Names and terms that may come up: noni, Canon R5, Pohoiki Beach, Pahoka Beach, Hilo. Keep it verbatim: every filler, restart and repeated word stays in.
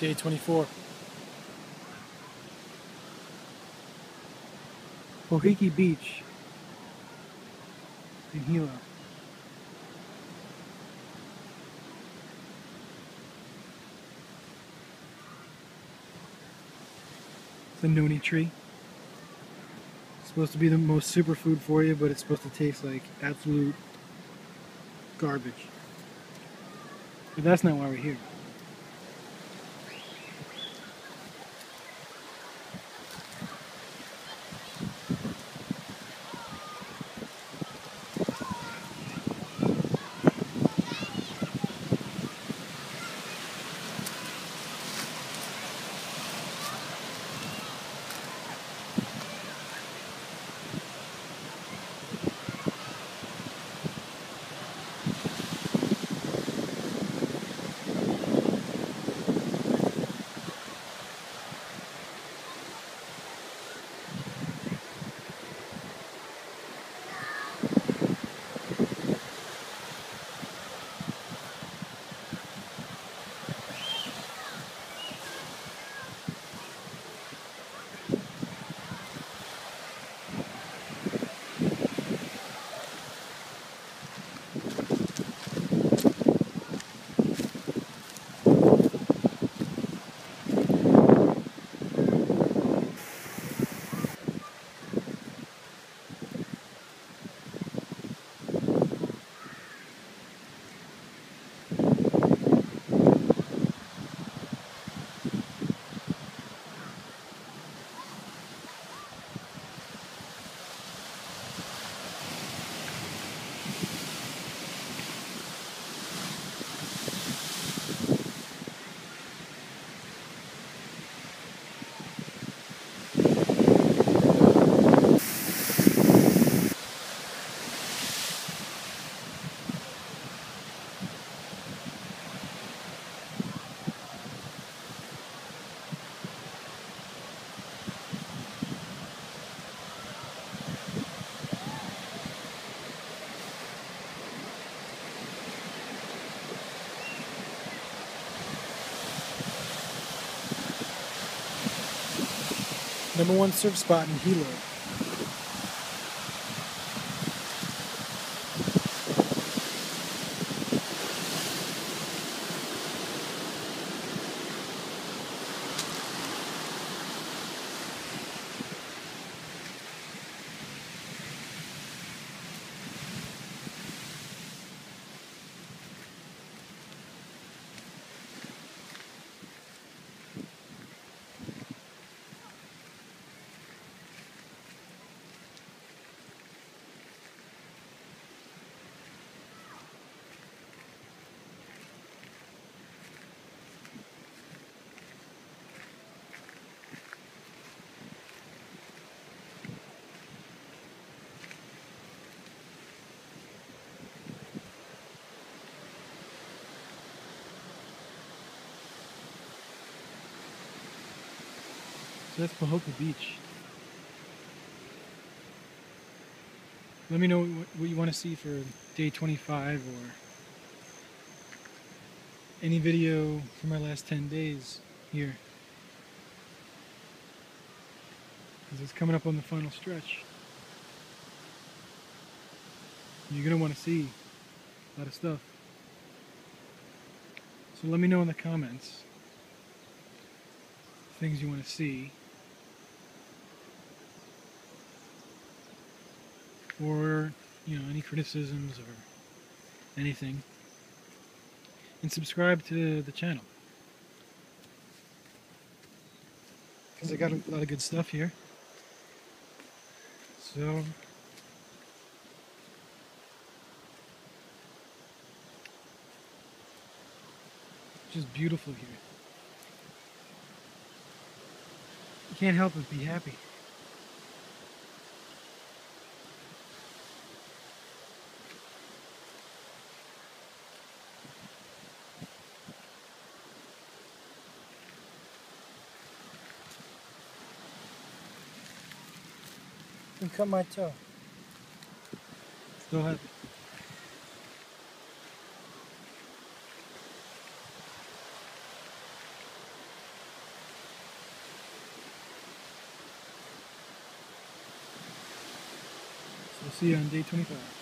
Day twenty-four. Pohoiki Beach in Hilo. The noni tree. It's supposed to be the most superfood for you, but it's supposed to taste like absolute garbage. But that's not why we're here. Number one surf spot in Hilo. That's Pahoka Beach. Let me know what you want to see for day twenty-five or any video for my last ten days here, because it's coming up on the final stretch. You're going to want to see a lot of stuff. So let me know in the comments things you want to see, or you know, any criticisms or anything, and subscribe to the channel, because I got a lot of good stuff here. So just beautiful here. You can't help but be happy. You cut my toe. Still happy. We'll see you on day twenty-five.